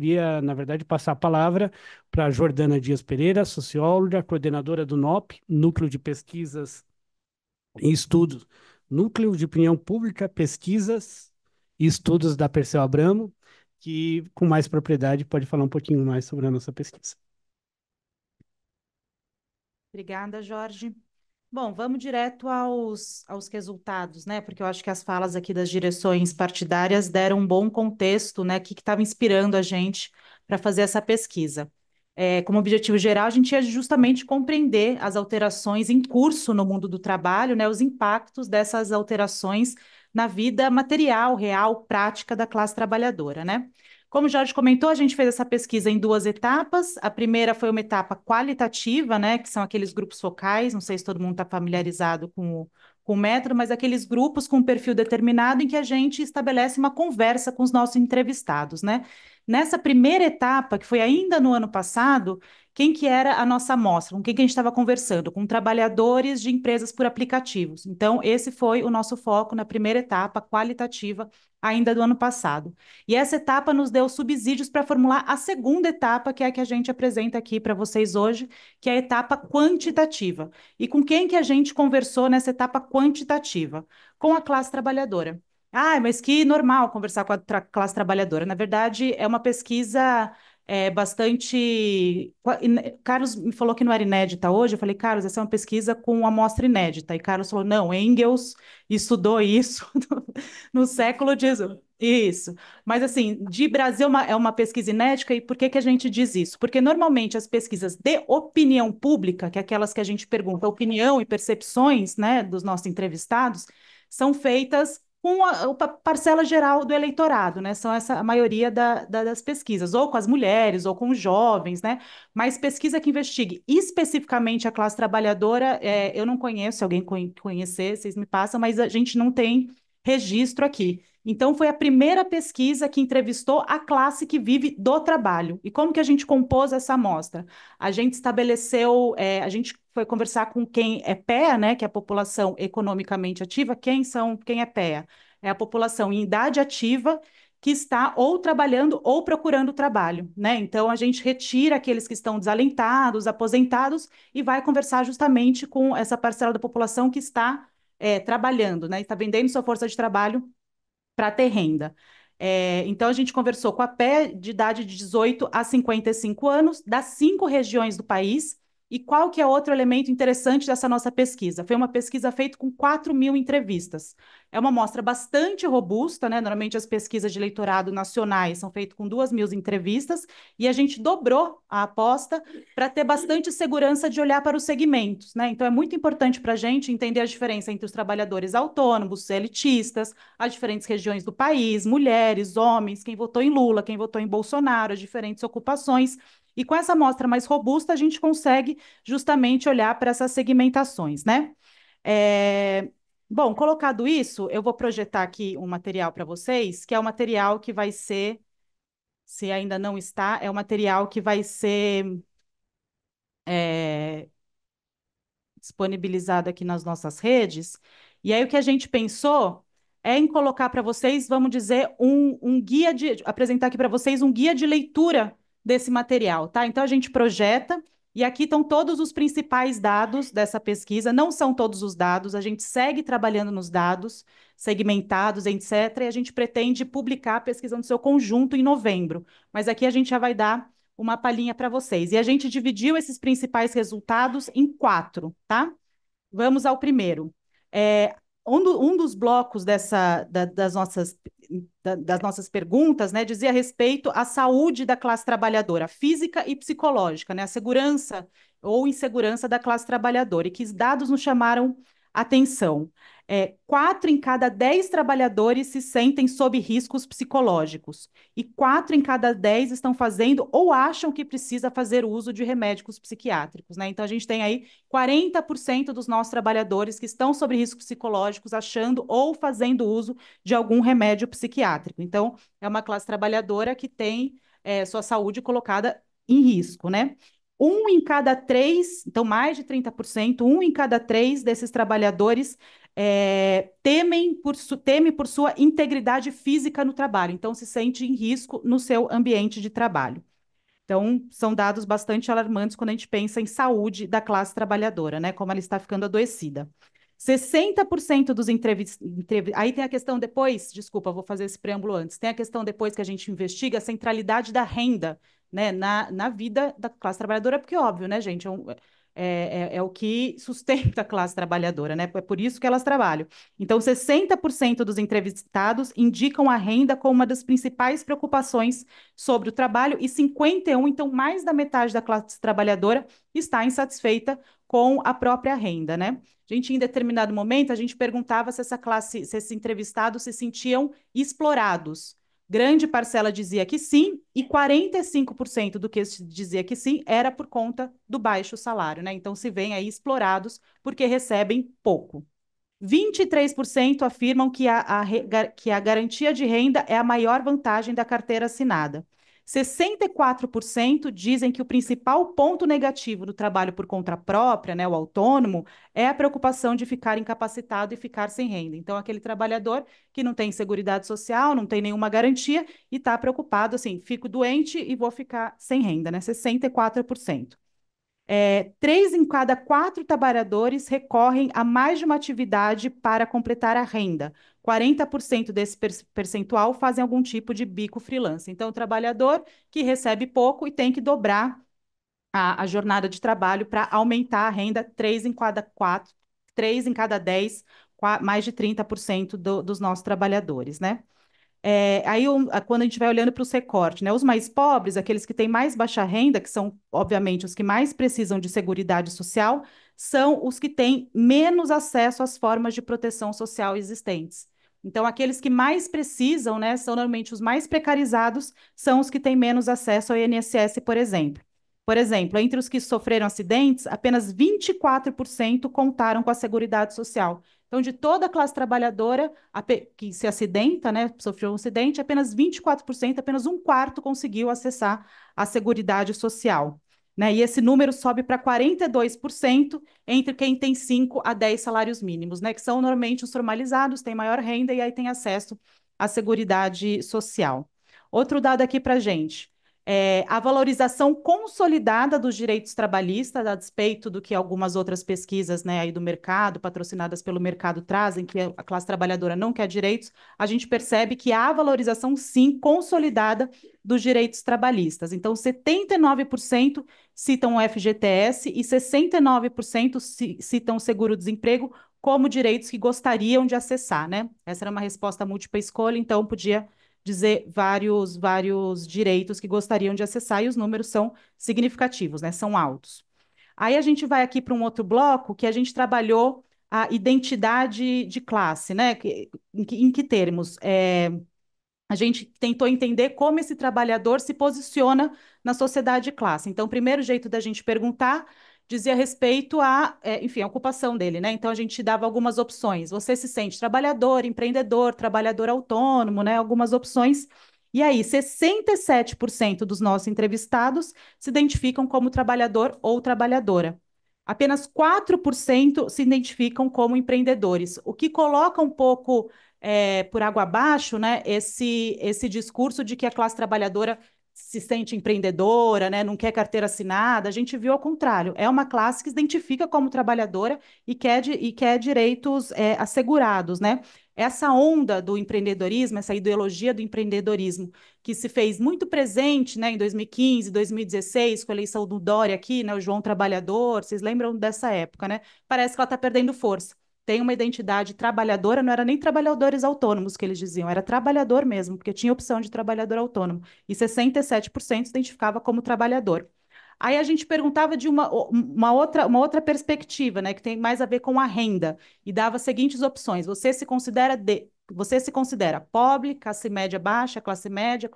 queria, na verdade, passar a palavra para Jordana Dias Pereira, socióloga, coordenadora do NOP, Núcleo de Pesquisas e Estudos, Núcleo de Opinião Pública, Pesquisas e Estudos da Perseu Abramo, que com mais propriedade pode falar um pouquinho mais sobre a nossa pesquisa. Obrigada, Jorge. Bom, vamos direto aos resultados, né? Porque eu acho que as falas aqui das direções partidárias deram um bom contexto, né? Que estava inspirando a gente para fazer essa pesquisa. Como objetivo geral, a gente ia justamente compreender as alterações em curso no mundo do trabalho, né? Os impactos dessas alterações na vida material, real, prática da classe trabalhadora, né? Como o Jorge comentou, a gente fez essa pesquisa em duas etapas. A primeira foi uma etapa qualitativa, né, que são aqueles grupos focais, não sei se todo mundo está familiarizado com o método, mas aqueles grupos com um perfil determinado em que a gente estabelece uma conversa com os nossos entrevistados, né? Nessa primeira etapa, que foi ainda no ano passado, quem que era a nossa amostra? Com quem que a gente estava conversando? Com trabalhadores de empresas por aplicativos. Então, esse foi o nosso foco na primeira etapa qualitativa ainda do ano passado. E essa etapa nos deu subsídios para formular a segunda etapa, que é a que a gente apresenta aqui para vocês hoje, que é a etapa quantitativa. E com quem que a gente conversou nessa etapa quantitativa? Com a classe trabalhadora. Ah, mas que normal conversar com a classe trabalhadora. Na verdade, é uma pesquisa... bastante... Carlos me falou que não era inédita hoje, eu falei, Carlos, essa é uma pesquisa com amostra inédita, e Carlos falou, não, Engels estudou isso no século XIX. Isso, mas assim, de Brasil é uma pesquisa inédita, e por que que a gente diz isso? Porque normalmente as pesquisas de opinião pública, que é aquelas que a gente pergunta opinião e percepções, né, dos nossos entrevistados, são feitas com a parcela geral do eleitorado, né? São essa a maioria das pesquisas, ou com as mulheres, ou com os jovens, né? Mas pesquisa que investigue especificamente a classe trabalhadora, eu não conheço, se alguém conhecer, vocês me passam, mas a gente não tem registro aqui. Então, foi a primeira pesquisa que entrevistou a classe que vive do trabalho. E como que a gente compôs essa amostra? A gente estabeleceu, a gente foi conversar com quem é PEA, né, que é a população economicamente ativa. Quem é PEA? É a população em idade ativa que está ou trabalhando ou procurando trabalho, né? Então, a gente retira aqueles que estão desalentados, aposentados, e vai conversar justamente com essa parcela da população que está trabalhando, né? Está vendendo sua força de trabalho para ter renda. Então, a gente conversou com a PEA de idade de 18 a 55 anos, das 5 regiões do país. E qual que é outro elemento interessante dessa nossa pesquisa? Foi uma pesquisa feita com 4.000 entrevistas. É uma amostra bastante robusta, né? Normalmente as pesquisas de eleitorado nacionais são feitas com 2.000 entrevistas, e a gente dobrou a aposta para ter bastante segurança de olhar para os segmentos, né? Então é muito importante para a gente entender a diferença entre os trabalhadores autônomos, CLTistas, as diferentes regiões do país, mulheres, homens, quem votou em Lula, quem votou em Bolsonaro, as diferentes ocupações. E com essa amostra mais robusta, a gente consegue justamente olhar para essas segmentações, né? Bom, colocado isso, eu vou projetar aqui um material para vocês, que é um material que vai ser, se ainda não está, é um material que vai ser disponibilizado aqui nas nossas redes. E aí o que a gente pensou é em colocar para vocês, vamos dizer, apresentar aqui para vocês um guia de leitura desse material, tá? Então a gente projeta, e aqui estão todos os principais dados dessa pesquisa. Não são todos os dados, a gente segue trabalhando nos dados segmentados, etc., e a gente pretende publicar a pesquisa no seu conjunto em novembro, mas aqui a gente já vai dar uma palhinha para vocês. E a gente dividiu esses principais resultados em 4, tá? Vamos ao primeiro. Um dos blocos das nossas perguntas, né, dizia a respeito à saúde da classe trabalhadora, física e psicológica, né, a segurança ou insegurança da classe trabalhadora, e que os dados nos chamaram atenção. 4 em cada 10 trabalhadores se sentem sob riscos psicológicos, e 4 em cada 10 estão fazendo ou acham que precisa fazer uso de remédios psiquiátricos, né? Então, a gente tem aí 40% dos nossos trabalhadores que estão sob riscos psicológicos, achando ou fazendo uso de algum remédio psiquiátrico. Então, é uma classe trabalhadora que tem sua saúde colocada em risco, né? 1 em cada 3, então mais de 30%, 1 em cada 3 desses trabalhadores teme por sua integridade física no trabalho, então se sente em risco no seu ambiente de trabalho. Então, são dados bastante alarmantes quando a gente pensa em saúde da classe trabalhadora, né? Como ela está ficando adoecida. 60% dos entrevistados... Aí tem a questão depois, desculpa, vou fazer esse preâmbulo antes, tem a questão depois que a gente investiga a centralidade da renda, né, na vida da classe trabalhadora, porque óbvio, né, gente, é o que sustenta a classe trabalhadora, né, é por isso que elas trabalham. Então, 60% dos entrevistados indicam a renda como uma das principais preocupações sobre o trabalho e 51%, então mais da metade da classe trabalhadora está insatisfeita com a própria renda, né? A gente, em determinado momento, a gente perguntava se essa classe, se esses entrevistados se sentiam explorados. Grande parcela dizia que sim, e 45% do que dizia que sim era por conta do baixo salário, né? Então, se veem aí explorados porque recebem pouco. 23% afirmam que a garantia de renda é a maior vantagem da carteira assinada. 64% dizem que o principal ponto negativo do trabalho por conta própria, né, o autônomo, é a preocupação de ficar incapacitado e ficar sem renda. Então, aquele trabalhador que não tem seguridade social, não tem nenhuma garantia e está preocupado, assim, fico doente e vou ficar sem renda, né? 64%. 3 em cada 4 trabalhadores recorrem a mais de uma atividade para completar a renda. 40% desse percentual fazem algum tipo de bico freelance. Então, o trabalhador que recebe pouco e tem que dobrar a jornada de trabalho para aumentar a renda, 3 em cada 10, mais de 30% dos nossos trabalhadores, né? Aí, quando a gente vai olhando para os recortes, né, os mais pobres, aqueles que têm mais baixa renda, que são, obviamente, os que mais precisam de seguridade social, são os que têm menos acesso às formas de proteção social existentes. Então, aqueles que mais precisam, né, são normalmente os mais precarizados, são os que têm menos acesso ao INSS, por exemplo. Por exemplo, entre os que sofreram acidentes, apenas 24% contaram com a Seguridade Social. Então, de toda a classe trabalhadora que se acidenta, né, sofreu um acidente, apenas 24%, apenas um quarto conseguiu acessar a Seguridade Social, né? E esse número sobe para 42% entre quem tem 5 a 10 salários mínimos, né, que são normalmente os formalizados, têm maior renda e aí tem acesso à Seguridade Social. Outro dado aqui para a gente. A valorização consolidada dos direitos trabalhistas, a despeito do que algumas outras pesquisas, né, aí do mercado, patrocinadas pelo mercado, trazem, que a classe trabalhadora não quer direitos, a gente percebe que há valorização, sim, consolidada dos direitos trabalhistas. Então, 79% citam o FGTS e 69% citam o seguro-desemprego como direitos que gostariam de acessar, né? Essa era uma resposta múltipla escolha, então podia dizer vários direitos que gostariam de acessar, e os números são significativos, né? São altos. Aí a gente vai aqui para um outro bloco que a gente trabalhou a identidade de classe, né? Em que termos? A gente tentou entender como esse trabalhador se posiciona na sociedade de classe. Então, o primeiro jeito da gente perguntar dizia respeito à, enfim, à ocupação dele, né? Então, a gente dava algumas opções. Você se sente trabalhador, empreendedor, trabalhador autônomo, né? Algumas opções. E aí, 67% dos nossos entrevistados se identificam como trabalhador ou trabalhadora. Apenas 4% se identificam como empreendedores, o que coloca um pouco por água abaixo, né, esse discurso de que a classe trabalhadora se sente empreendedora, né, não quer carteira assinada. A gente viu ao contrário, é uma classe que se identifica como trabalhadora e quer direitos assegurados, né? Essa onda do empreendedorismo, essa ideologia do empreendedorismo, que se fez muito presente, né, em 2015, 2016, com a eleição do Dória aqui, né, o João Trabalhador, vocês lembram dessa época, né? Parece que ela está perdendo força. Tem uma identidade trabalhadora, não era nem trabalhadores autônomos que eles diziam, era trabalhador mesmo, porque tinha opção de trabalhador autônomo, e 67% se identificava como trabalhador. Aí a gente perguntava de uma outra perspectiva, né, que tem mais a ver com a renda, e dava as seguintes opções: você se considera pobre, classe média baixa, classe média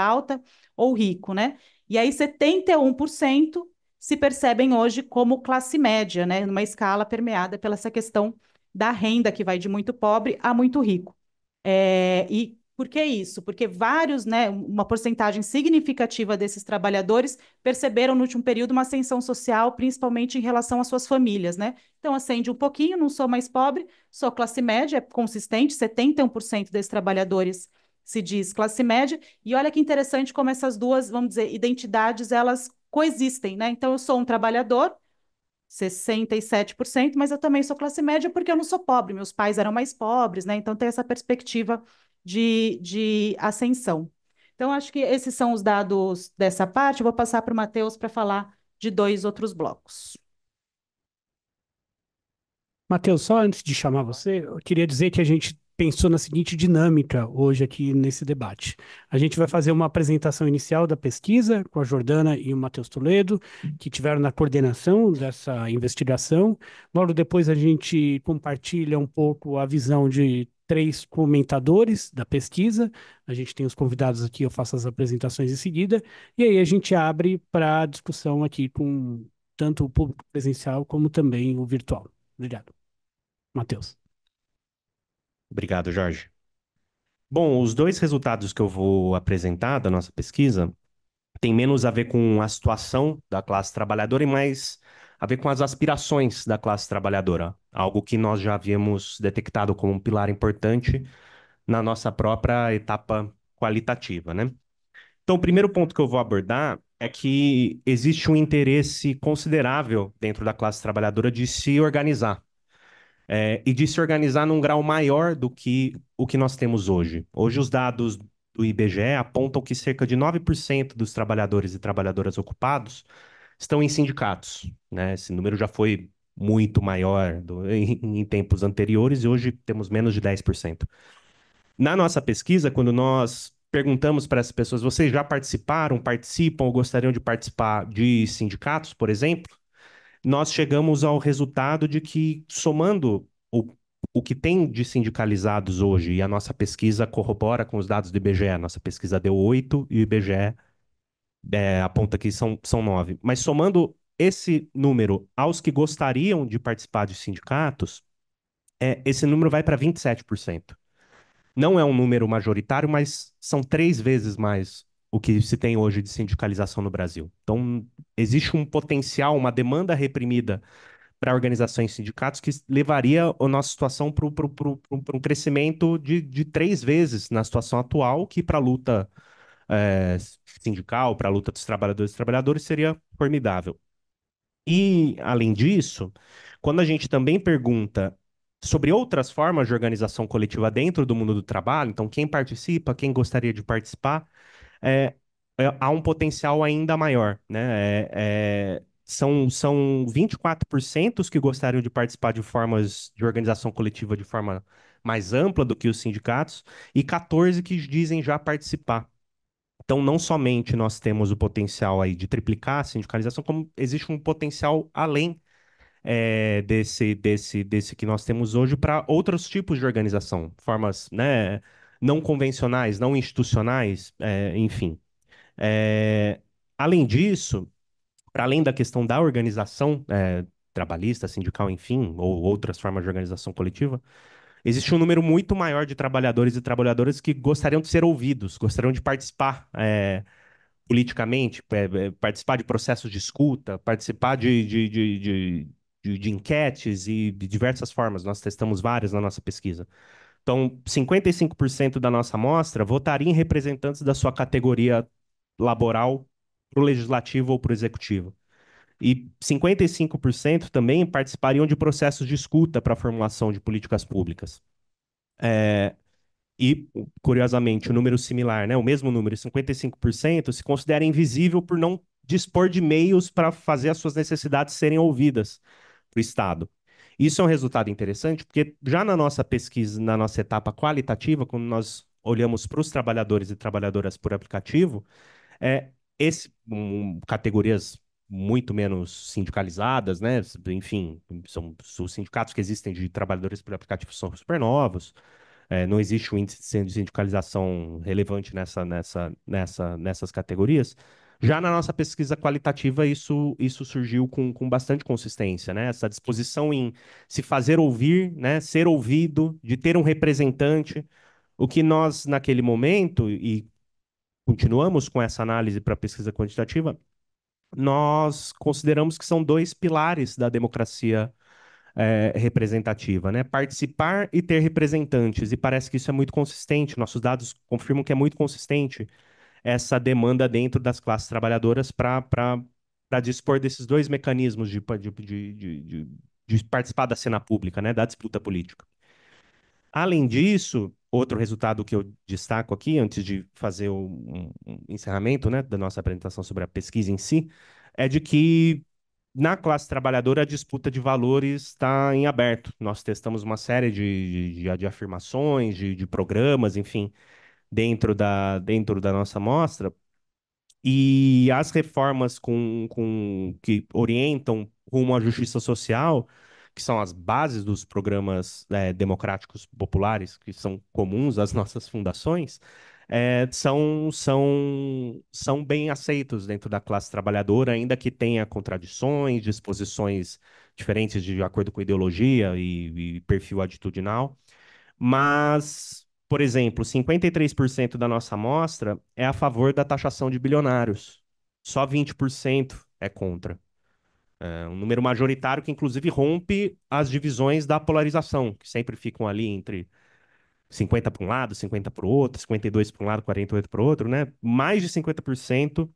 alta ou rico, né? E aí 71% se percebem hoje como classe média, né, numa escala permeada pela essa questão da renda, que vai de muito pobre a muito rico. E Por que isso? Porque vários, uma porcentagem significativa desses trabalhadores perceberam no último período uma ascensão social, principalmente em relação às suas famílias, Então, ascende um pouquinho, não sou mais pobre, sou classe média, é consistente, 71% desses trabalhadores se diz classe média, e olha que interessante como essas duas, vamos dizer, identidades, elas coexistem, Então, eu sou um trabalhador, 67%, mas eu também sou classe média porque eu não sou pobre, meus pais eram mais pobres, Então, tem essa perspectiva de ascensão. Então, acho que esses são os dados dessa parte. Eu vou passar para o Matheus para falar de dois outros blocos. Matheus, só antes de chamar você, eu queria dizer que a gente pensou na seguinte dinâmica hoje aqui nesse debate. A gente vai fazer uma apresentação inicial da pesquisa com a Jordana e o Matheus Toledo, que tiveram na coordenação dessa investigação. Logo depois a gente compartilha um pouco a visão de três comentadores da pesquisa, a gente tem os convidados aqui, eu faço as apresentações em seguida, e aí a gente abre para discussão aqui com tanto o público presencial como também o virtual. Obrigado. Matheus. Obrigado, Jorge. Bom, os dois resultados que eu vou apresentar da nossa pesquisa têm menos a ver com a situação da classe trabalhadora e mais a ver com as aspirações da classe trabalhadora, algo que nós já havíamos detectado como um pilar importante na nossa própria etapa qualitativa, Então, o primeiro ponto que eu vou abordar é que existe um interesse considerável dentro da classe trabalhadora de se organizar, e de se organizar num grau maior do que o que nós temos hoje. Hoje, os dados do IBGE apontam que cerca de 9% dos trabalhadores e trabalhadoras ocupados estão em sindicatos, Esse número já foi muito maior em tempos anteriores e hoje temos menos de 10%. Na nossa pesquisa, quando nós perguntamos para essas pessoas, vocês já participaram, participam ou gostariam de participar de sindicatos, por exemplo? Nós chegamos ao resultado de que, somando o que tem de sindicalizados hoje, e a nossa pesquisa corrobora com os dados do IBGE, a nossa pesquisa deu 8 e o IBGE aponta que são 9. Mas somando esse número aos que gostariam de participar de sindicatos, esse número vai para 27%. Não é um número majoritário, mas são 3 vezes mais o que se tem hoje de sindicalização no Brasil. Então, existe um potencial, uma demanda reprimida para organizações e sindicatos que levaria a nossa situação para um crescimento de 3 vezes na situação atual, que para a luta sindical, para a luta dos trabalhadores e trabalhadoras, seria formidável. E, além disso, quando a gente também pergunta sobre outras formas de organização coletiva dentro do mundo do trabalho, então quem participa, quem gostaria de participar, há um potencial ainda maior, São 24% os que gostariam de participar de formas de organização coletiva de forma mais ampla do que os sindicatos e 14% que dizem já participar. Então, não somente nós temos o potencial aí de triplicar a sindicalização, como existe um potencial além desse que nós temos hoje para outros tipos de organização, formas não convencionais, não institucionais, enfim. Além disso, para além da questão da organização trabalhista, sindical, enfim, ou outras formas de organização coletiva, existe um número muito maior de trabalhadores e trabalhadoras que gostariam de ser ouvidos, gostariam de participar politicamente, participar de processos de escuta, participar de enquetes e de diversas formas. Nós testamos várias na nossa pesquisa. Então, 55% da nossa amostra votaria em representantes da sua categoria laboral para o legislativo ou para o executivo. E 55% também participariam de processos de escuta para a formulação de políticas públicas. E, curiosamente, o número similar, o mesmo número, 55%, se considera invisível por não dispor de meios para fazer as suas necessidades serem ouvidas para o Estado. Isso é um resultado interessante, porque já na nossa pesquisa, na nossa etapa qualitativa, quando nós olhamos para os trabalhadores e trabalhadoras por aplicativo, categorias muito menos sindicalizadas, Enfim, são os sindicatos que existem de trabalhadores por aplicativo são super novos. Não existe um índice de sindicalização relevante nessas categorias. Já na nossa pesquisa qualitativa, isso surgiu com bastante consistência, Essa disposição em se fazer ouvir, ser ouvido, de ter um representante. O que nós, naquele momento, e continuamos com essa análise para a pesquisa quantitativa, nós consideramos que são dois pilares da democracia representativa, né? Participar e ter representantes, e parece que isso é muito consistente, nossos dados confirmam que é muito consistente essa demanda dentro das classes trabalhadoras para dispor desses dois mecanismos de participar da cena pública, né? Da disputa política. Além disso, outro resultado que eu destaco aqui, antes de fazer um encerramento, né, da nossa apresentação sobre a pesquisa em si, é de que na classe trabalhadora a disputa de valores está em aberto. Nós testamos uma série de afirmações, de programas, enfim, dentro da nossa amostra, e as reformas que orientam rumo à justiça social, que são as bases dos programas democráticos populares, que são comuns às nossas fundações, são bem aceitos dentro da classe trabalhadora, ainda que tenha contradições, disposições diferentes de acordo com ideologia e perfil atitudinal. Mas, por exemplo, 53% da nossa amostra é a favor da taxação de bilionários, só 20% é contra. É um número majoritário que, inclusive, rompe as divisões da polarização, que sempre ficam ali entre 50 para um lado, 50 para o outro, 52 para um lado, 48 para o outro, né? Mais de 50%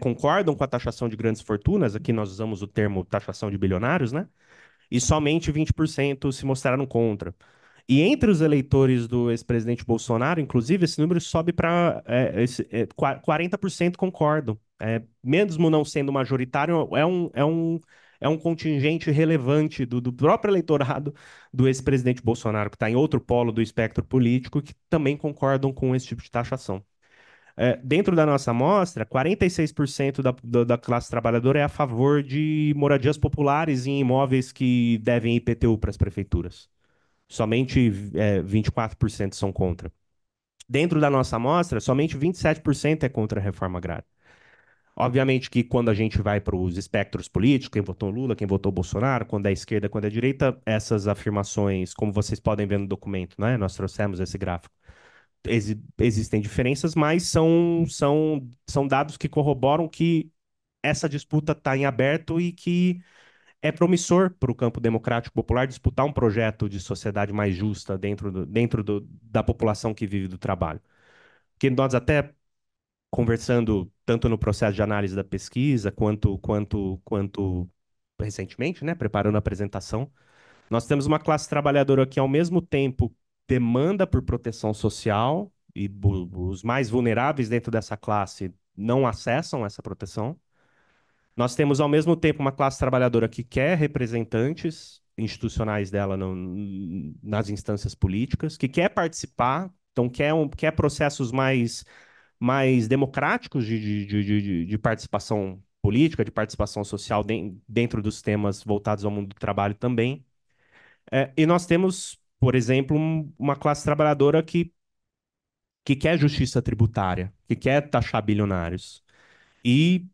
concordam com a taxação de grandes fortunas, aqui nós usamos o termo taxação de bilionários, né? E somente 20% se mostraram contra. E entre os eleitores do ex-presidente Bolsonaro, inclusive, esse número sobe para 40% concordam. Mesmo não sendo majoritário, é um contingente relevante do próprio eleitorado do ex-presidente Bolsonaro, que está em outro polo do espectro político, que também concordam com esse tipo de taxação. Dentro da nossa amostra, 46% da classe trabalhadora é a favor de moradias populares em imóveis que devem IPTU para as prefeituras. Somente 24% são contra. Dentro da nossa amostra, somente 27% é contra a reforma agrária. Obviamente que quando a gente vai para os espectros políticos, quem votou Lula, quem votou Bolsonaro, quando é esquerda, quando é direita, essas afirmações, como vocês podem ver no documento, né? Nós trouxemos esse gráfico. Existem diferenças, mas são dados que corroboram que essa disputa está em aberto e que é promissor para o campo democrático popular disputar um projeto de sociedade mais justa dentro da população que vive do trabalho. Porque nós até conversando tanto no processo de análise da pesquisa quanto recentemente, né, preparando a apresentação, nós temos uma classe trabalhadora que, ao mesmo tempo, demanda por proteção social e os mais vulneráveis dentro dessa classe não acessam essa proteção. Nós temos, ao mesmo tempo, uma classe trabalhadora que quer representantes institucionais dela nas instâncias políticas, que quer participar, então quer processos mais democráticos de participação política, de participação social dentro dos temas voltados ao mundo do trabalho também. E nós temos, por exemplo, uma classe trabalhadora que quer justiça tributária, que quer taxar bilionários. E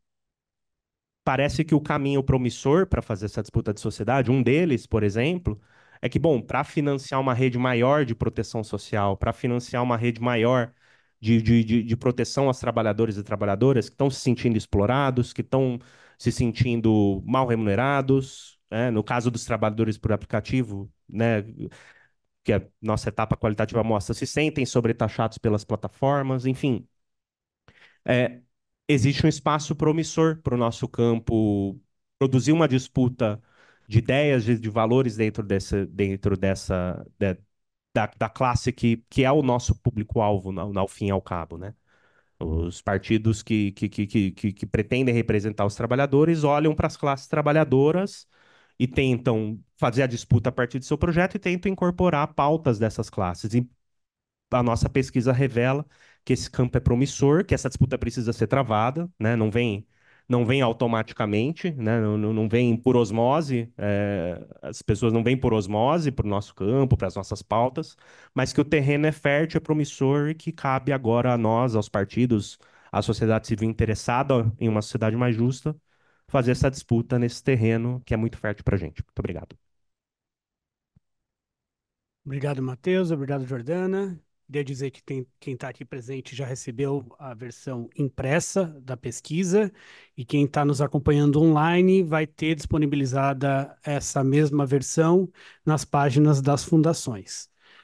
parece que o caminho promissor para fazer essa disputa de sociedade, um deles, por exemplo, é que, bom, para financiar uma rede maior de proteção social, para financiar uma rede maior de proteção aos trabalhadores e trabalhadoras que estão se sentindo explorados, que estão se sentindo mal remunerados, né? No caso dos trabalhadores por aplicativo, né, que a nossa etapa qualitativa mostra, se sentem sobretaxados pelas plataformas, enfim. Existe um espaço promissor para o nosso campo produzir uma disputa de ideias, de valores dentro da classe que é o nosso público-alvo, ao fim e ao cabo, né? Os partidos que pretendem representar os trabalhadores olham para as classes trabalhadoras e tentam fazer a disputa a partir do seu projeto e tentam incorporar pautas dessas classes. E a nossa pesquisa revela que esse campo é promissor, que essa disputa precisa ser travada, né? Não vem automaticamente, né? Não vem por osmose, as pessoas não vêm por osmose para o nosso campo, para as nossas pautas, mas que o terreno é fértil, é promissor e que cabe agora a nós, aos partidos, à sociedade civil interessada em uma sociedade mais justa, fazer essa disputa nesse terreno que é muito fértil para a gente. Muito obrigado. Obrigado, Matheus. Obrigado, Jordana. Queria dizer que quem está aqui presente já recebeu a versão impressa da pesquisa e quem está nos acompanhando online vai ter disponibilizada essa mesma versão nas páginas das fundações.